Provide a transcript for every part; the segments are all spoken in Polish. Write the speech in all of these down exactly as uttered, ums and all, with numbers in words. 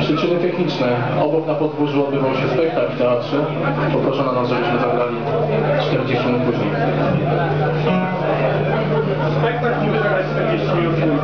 Przyczyny techniczne. Obok na podwórzu odbywał się spektakl w teatrze. Poproszono nas, żebyśmy zagrali czterdzieści minut później. Spektakl musimy zagrać czterdzieści minut później.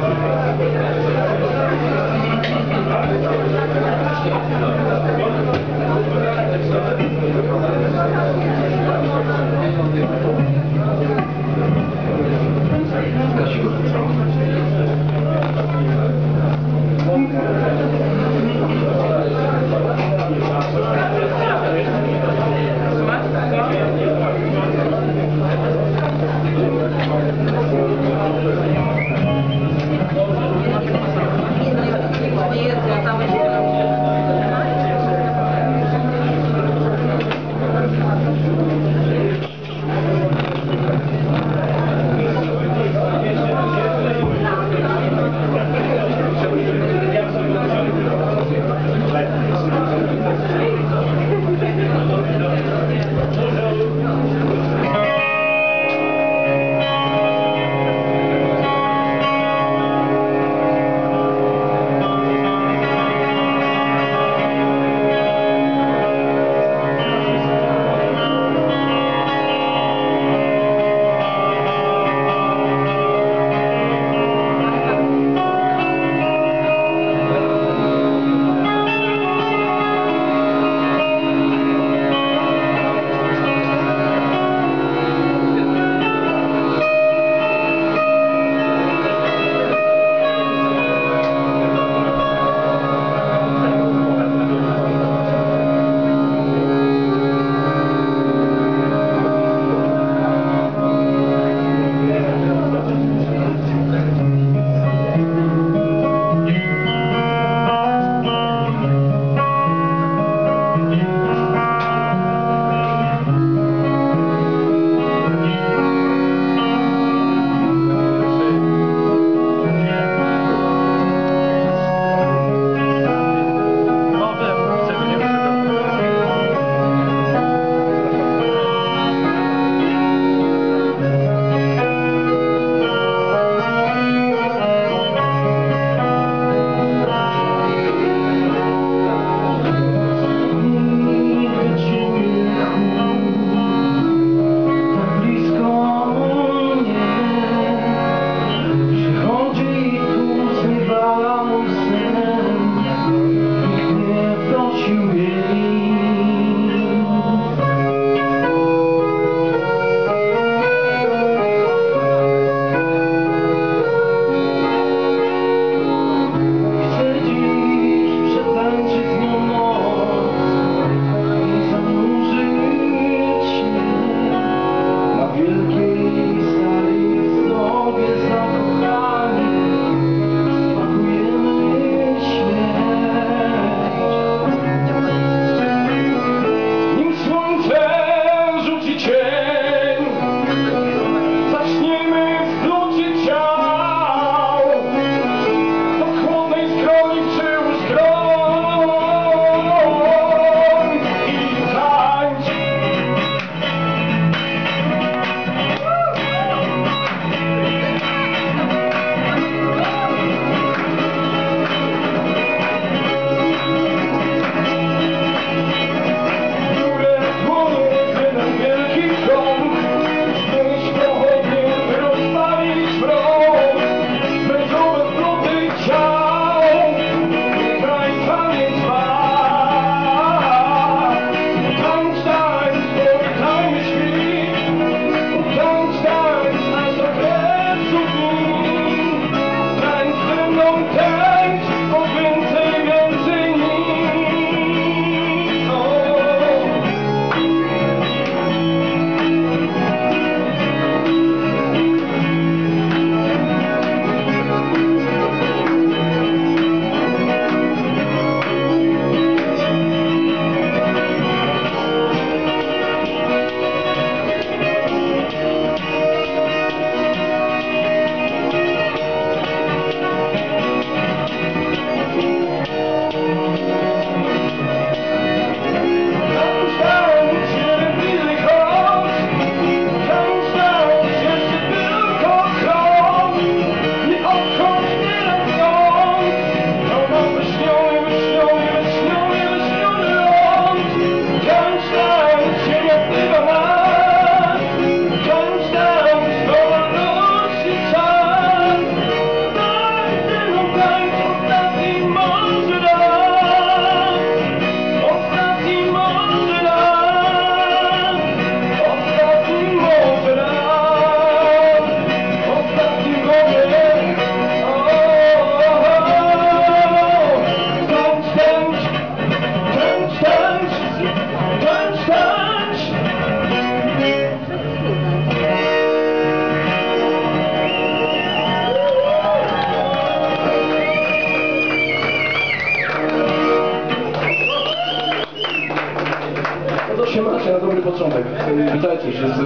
Witajcie wszyscy.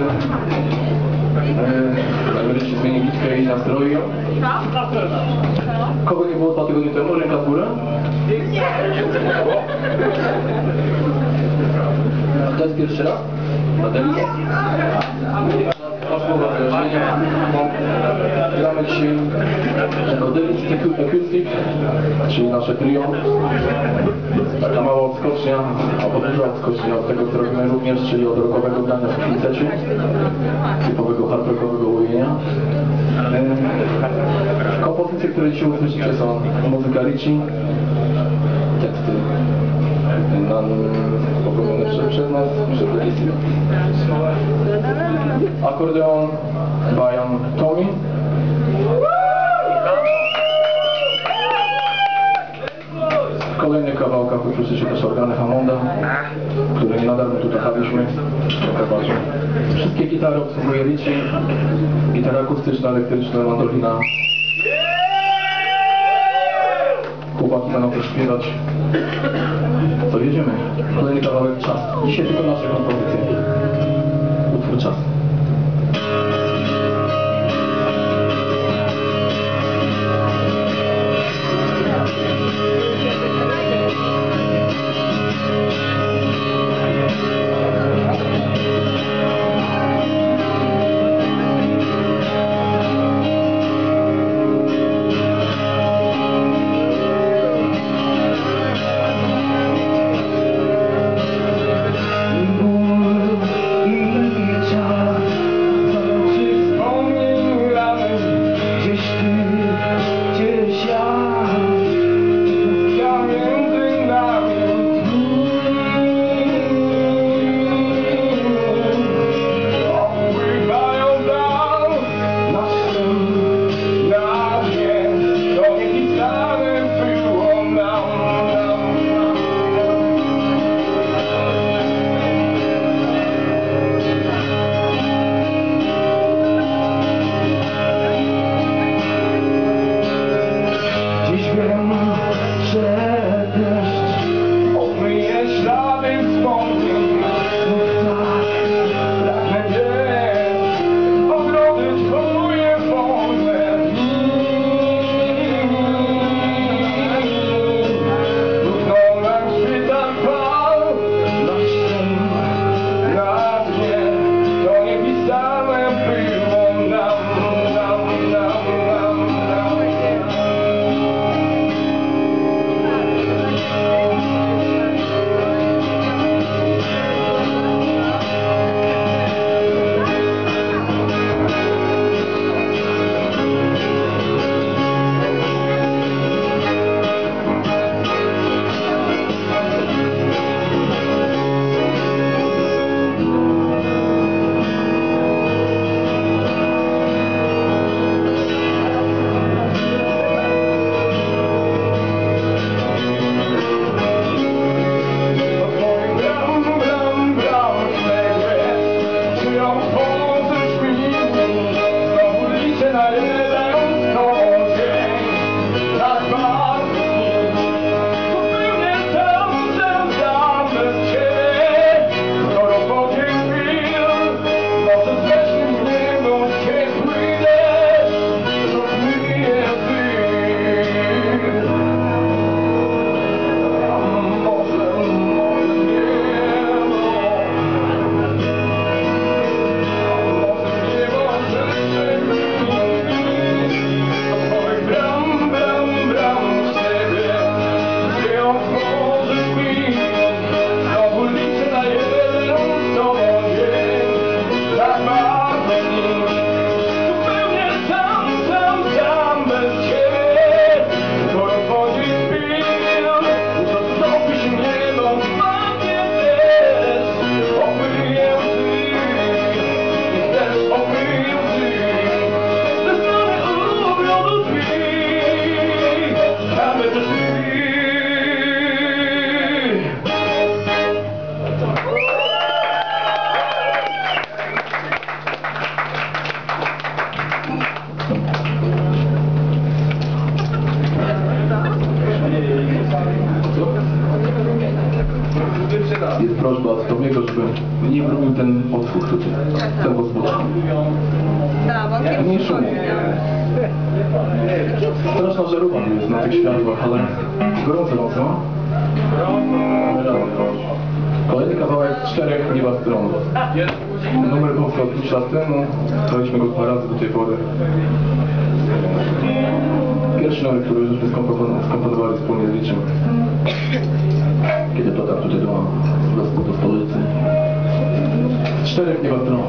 Emeryci zmieni bitkę i nastroju. Kogo nie było dwa tygodnie temu? Ręka w górę? Nie. To jest pierwszy raz? Nadal? Gramy dzisiaj Rodelnickie Kulta Kyslik, czyli nasze trio. Taka mała odskocznia, albo duża odskocznia od tego, co robimy również, czyli od rockowego grania w kwintecie, typowego hard rockowego ujęcia. Kompozycje, które dzisiaj usłyszycie, są muzyka Ricci, teksty popełnione przez nas, przez Elisy. Akordeon, bajan Tomi. W kolejnych kawałkach usłyszycie też organy Hammonda, które nie nadarmo tu tachaliśmy. Wszystkie gitary obsługuje Ricci. Gitara akustyczna, elektryczna, mandolina. Chłopaki będą też śpiewać. To jedziemy. Kolejny kawałek Czas. Dzisiaj tylko nasze kompozycje. Utwór Czas. Jest prośba od Tomiego, jakby nie robił ten otwór tutaj, ten rozboczny. Nie szumi. Straszna żarówa jest na tych światłach, ale gorąco mocno. Kolejny kawałek czterech nieba stron. Numer powstał jakiś czas temu, graliśmy go dwa razy do tej pory. Pierwszy numer, który żeśmy skomponowali wspólnie z Liczem. Kiedy padam tutaj do, do, do stolicy. Czterech nieba stron.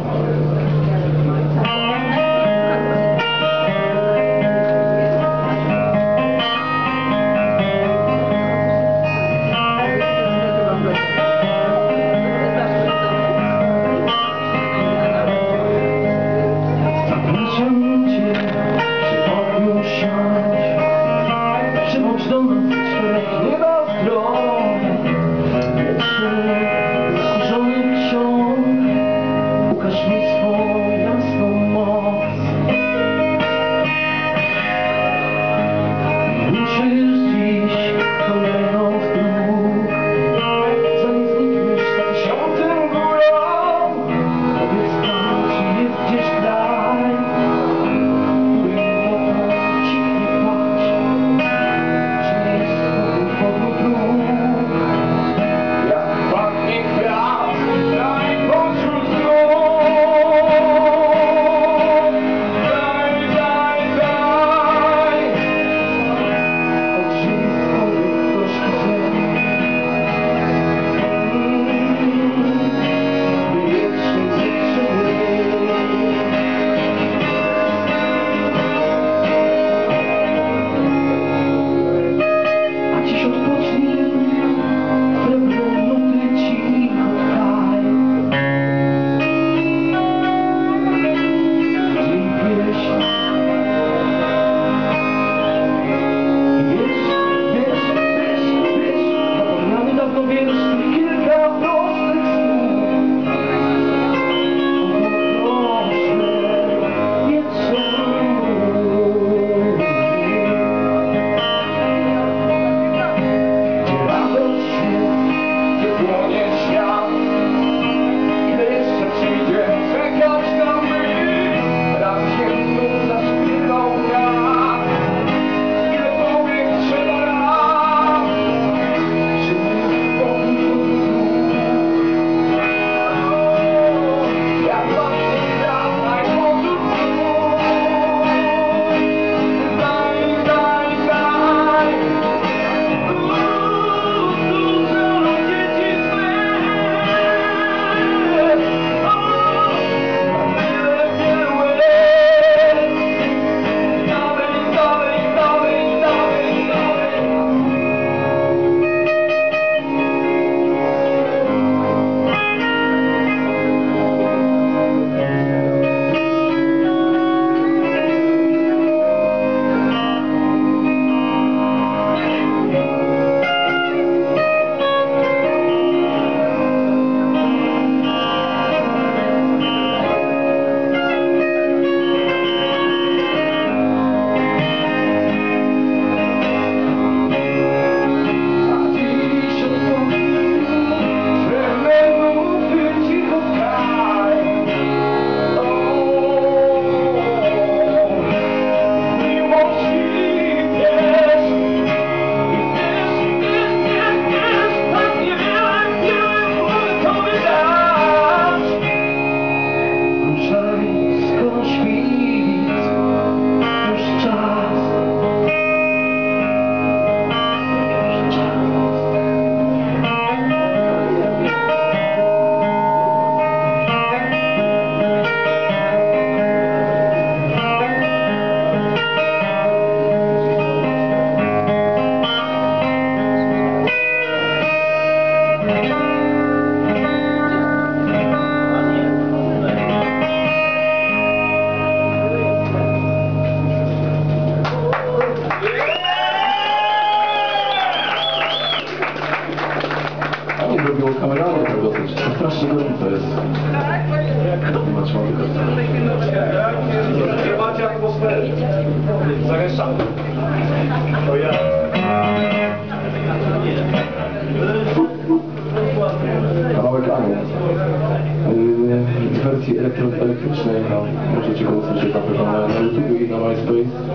Kawałek nagranie w wersji elektrycznej, no, możecie go usłyszeć na pewno na YouTube i na MySpace.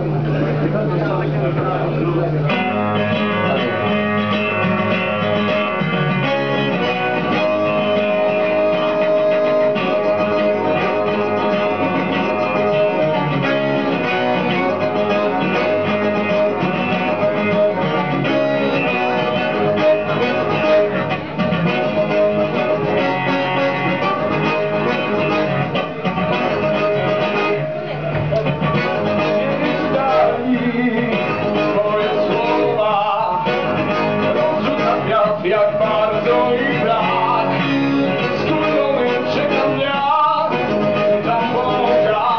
Jak bardzo mi brak, skurzony czekam dnia, tam Boga,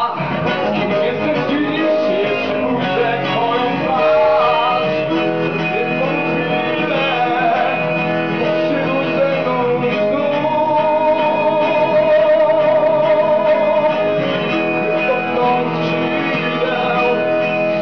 kim jestem dziś, jeszcze ujrzę twoją twarz. Jedną chwilę, potrzymuj ze mną znów. Stopną chwilę, przewidzisz, a nie będę.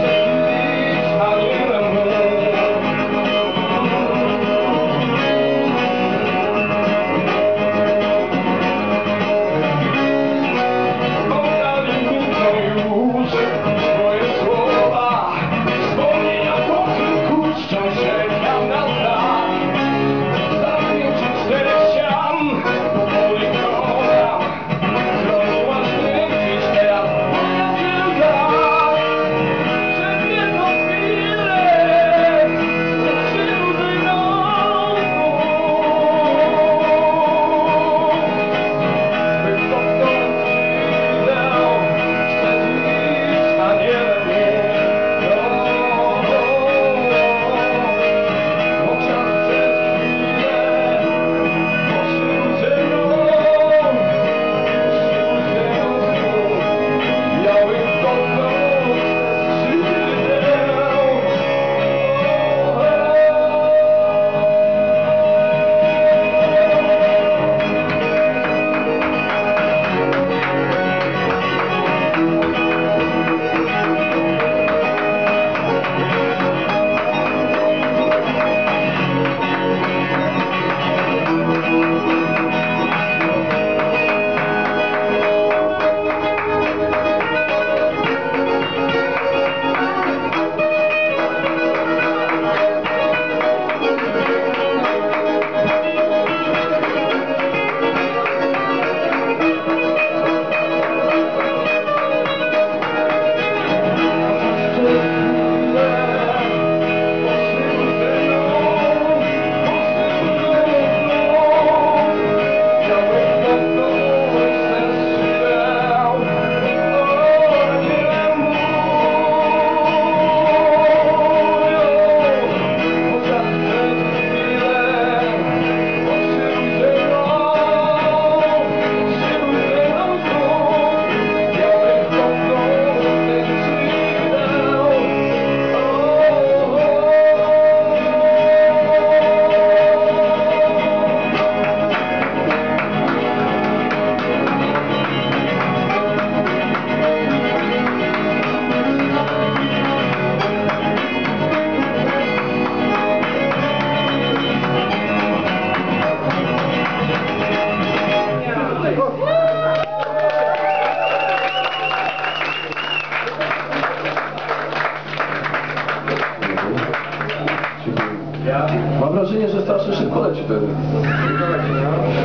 Mam wrażenie, że strasznie szybko leci ten.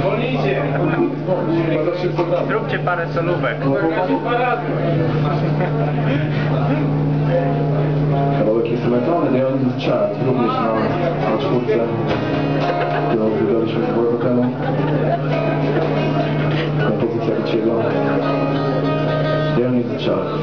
Wolnijcie! Zróbcie parę solówek. Kawałek instrumentalny, nie on jest czart, również na czwórce, którą wybraliśmy w Borokanu. Kompozycja Riciego. Nie on jest czart.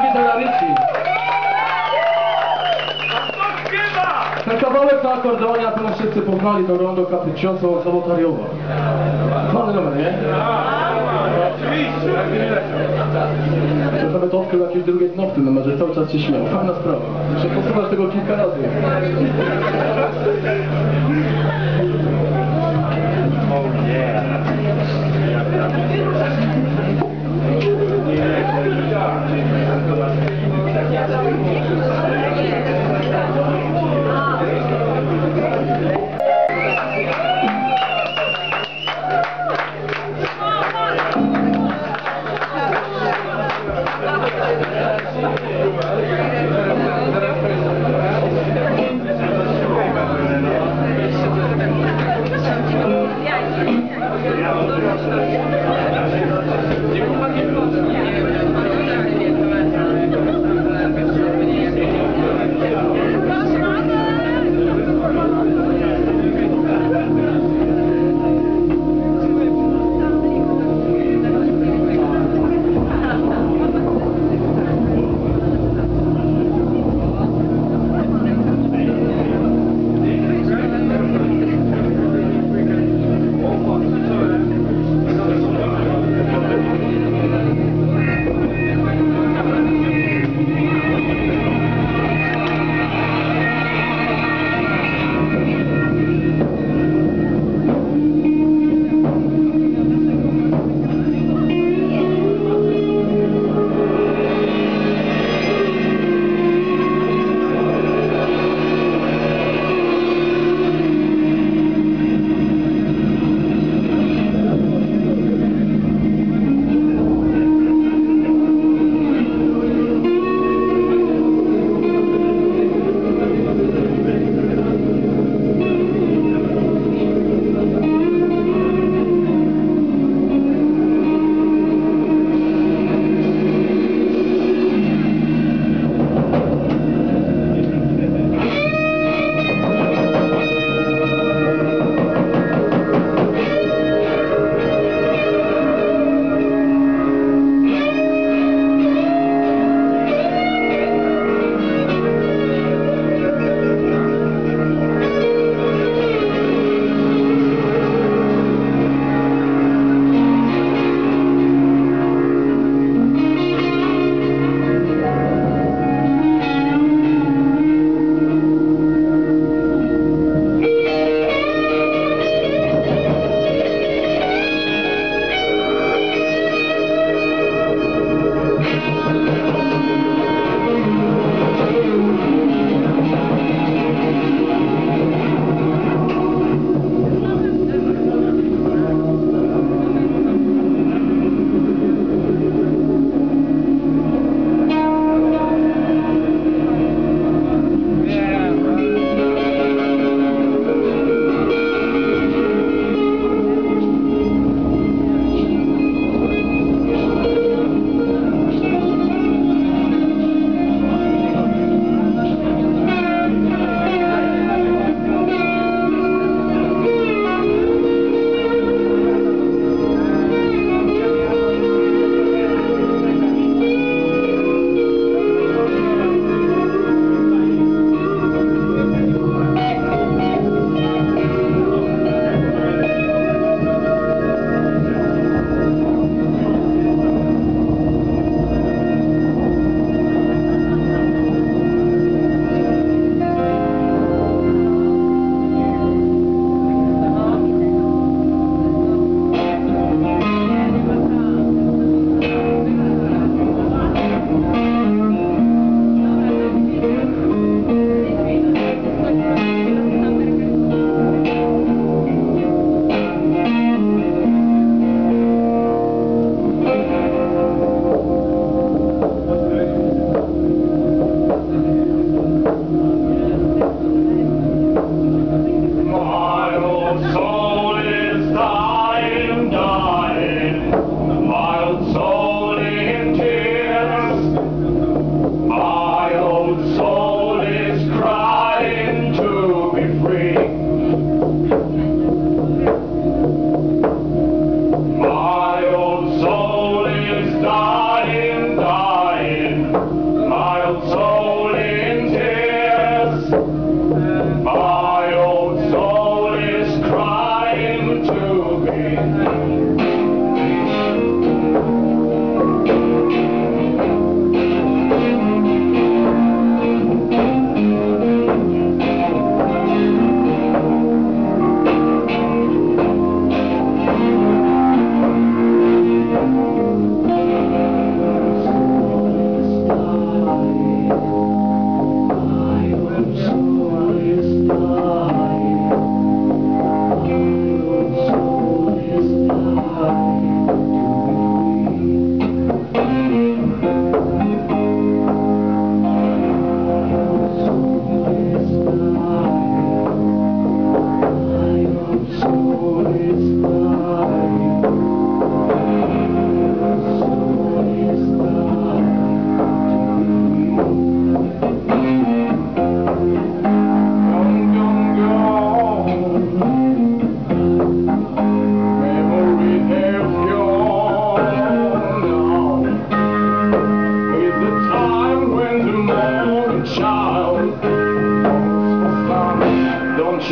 wystawie Zaradyszyj. Ten kawałek na akordeonie, a teraz wszyscy poznali to rondo kapriciosą od Zawotariowa. Mamy numer, nie? Czasami to odkrył jakieś drugie dno w tym numerze, cały czas się śmiał. Fajna sprawa. Muszę posłuchać tego kilka razy. Yeah.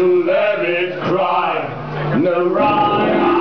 to let it cry, no rhyme. Oh,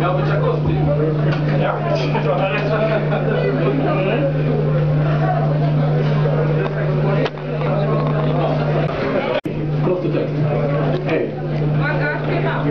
Miał być akosty. Ja? Prosty tekst. Hej. Uwaga, chyba.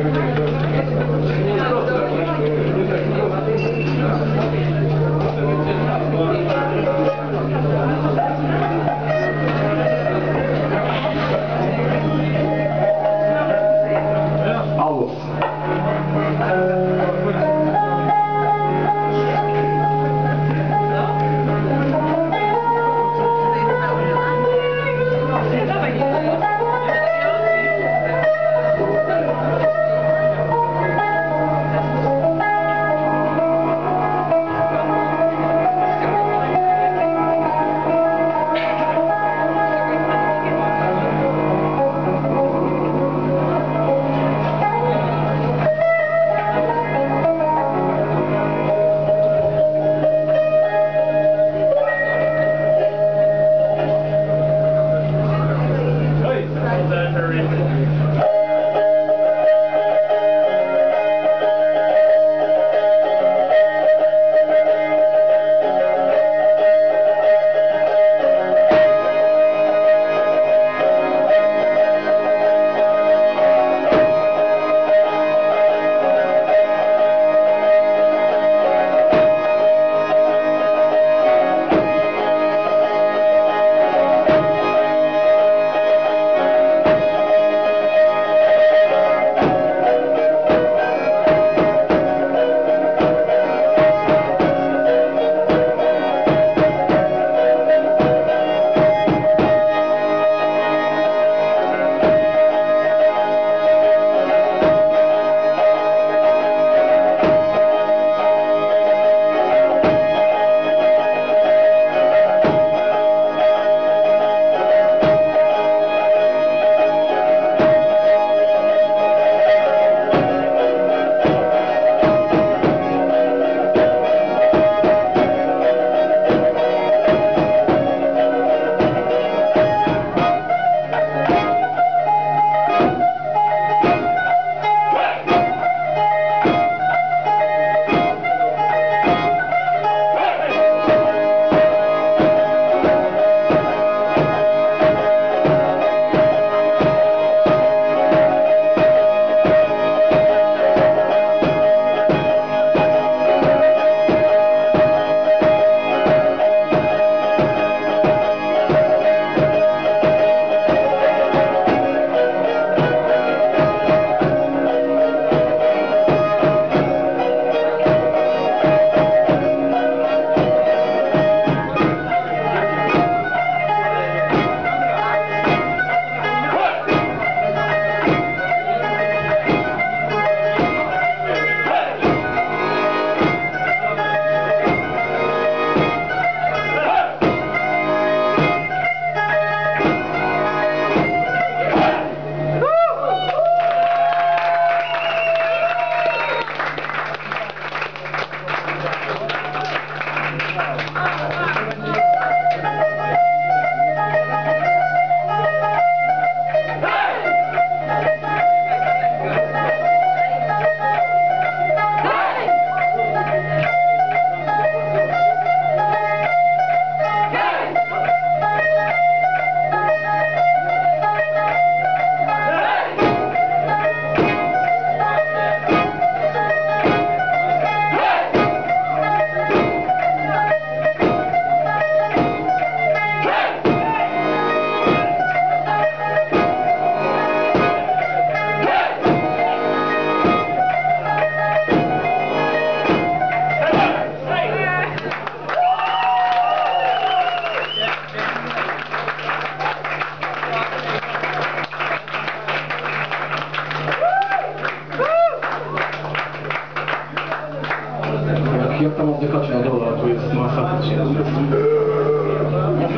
Jak tam oddychacie na dole, tu jest masakrycznie.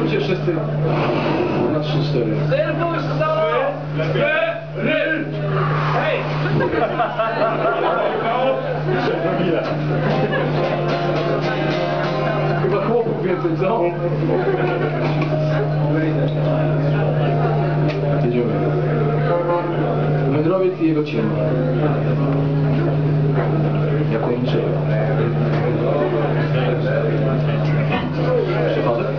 Możecie wszyscy na trzy cztery. Serwusz, cztery! Hej! Chyba chłopów więcej, co? Wędrowiec i jego cień. jako niczego. Przychodzę?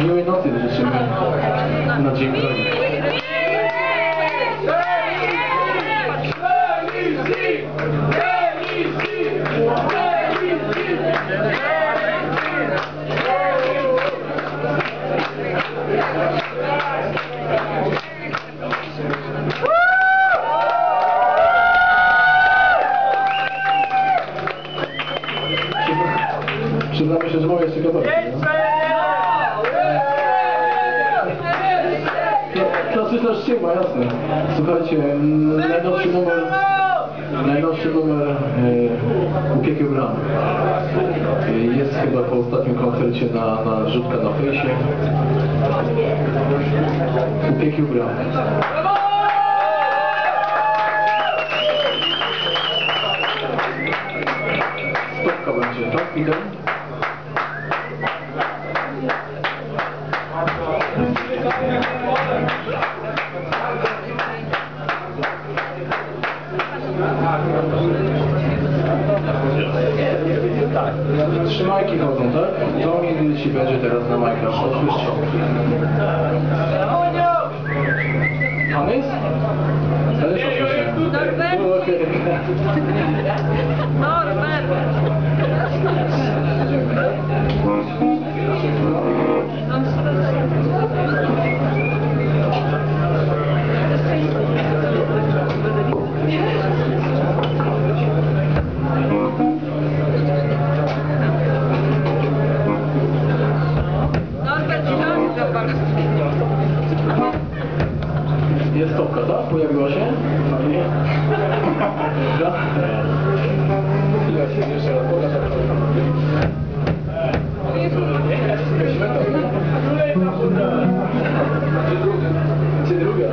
I miłej nocy życzymy na dzień kolejny. Przyznamy się, że mogę jeszcze gotować. Klasyczna ściema, jasne. Słuchajcie, najnowszy numer, najnowszy numer e, Upieki Ubrany. E, jest chyba po ostatnim koncercie na, na rzutka na fejsie. Upieki Ubrany. Stopka będzie, tak? Idę. Trzy majki chodzą, tak? To mi ci będzie teraz na majkach. Oczywiście. Pan jest? Też oczywiście. Jest topka, tak? Pojawiła się? Fajnie. Chwila się jeszcze raz pokażę. Czy druga?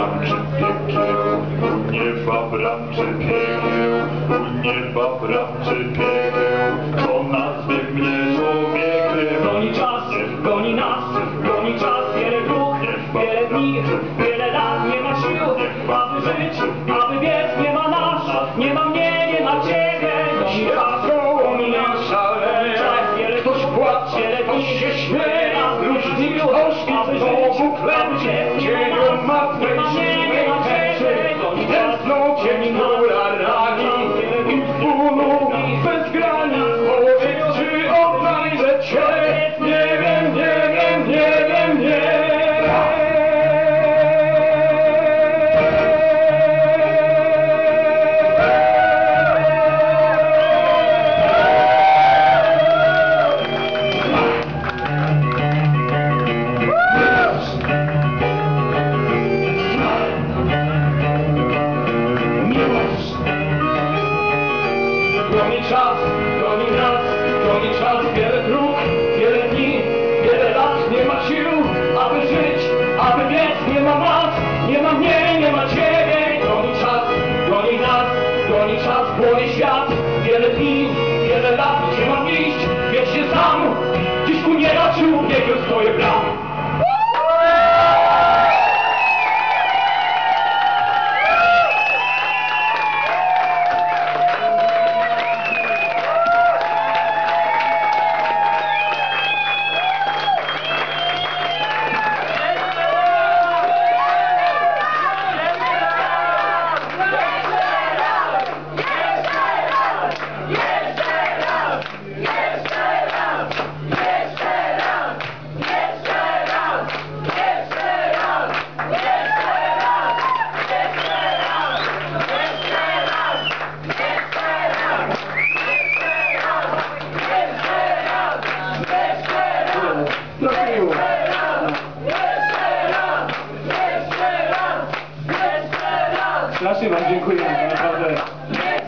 bram czy piekieł, u nieba bram czy piekieł, u nieba bram czy piekieł, to nazwy mnie człowiekiem. Goni czas, goni nas, goni czas, wiele dróg, wiele dni, wiele lat, nie ma sił, aby żyć, aby biec, nie ma nas, nie ma mnie, nie ma ciebie. Goni czas, goni nas, goni czas, wiele dróg, wiele dni, wiele lat, różni miłości, aby żyć, aby biec, nie ma nas. Goni czas, goni nas, goni czas, wiele dróg, wiele dni, wiele lat, nie ma sił, aby żyć, aby biec, nie ma nas, nie ma mnie, nie ma ciebie. Goni czas, goni nas, goni czas, płonie świat, wiele dni, wiele lat, gdzie mam iść, wiesz się sam, dziś ku nieraciu biegł swoje bramy. Strasznie wam dziękuję, to naprawdę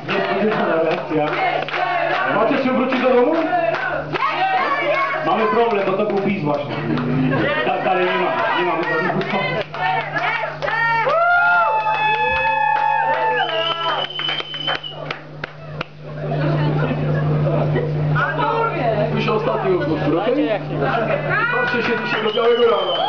niespodziewana reakcja. Macie się wrócić do domu? Mamy problem, bo to był PiS właśnie. Da, dalej nie mamy, nie mamy problemu. Już ostatni utwór, okej? Patrzcie się dzisiaj do białego rana.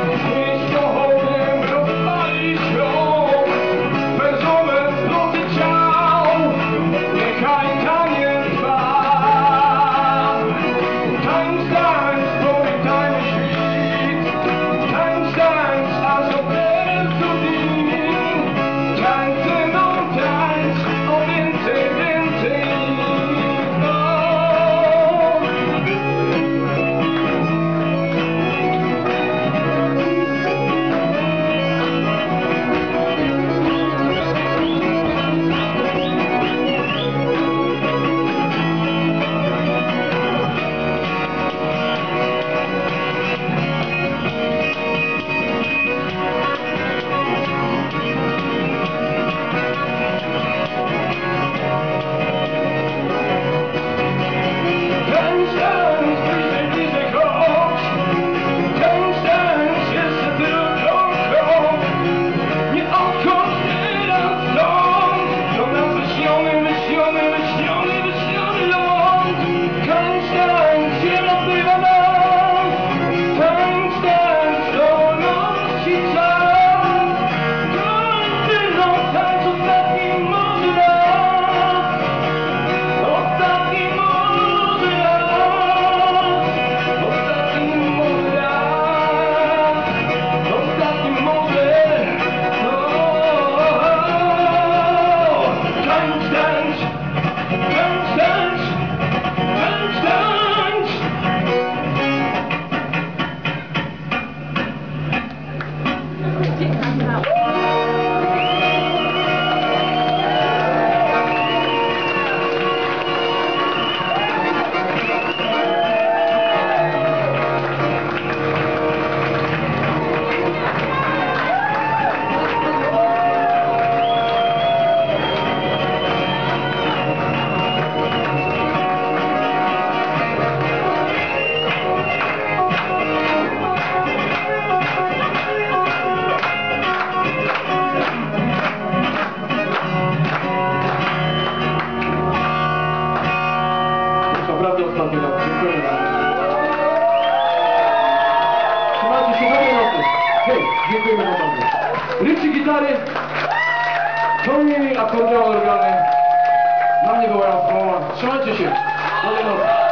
We'll be right back. Rybcie gitary, ciągnij akordeon, organy. Na mnie była chwała. Trzymajcie się. Do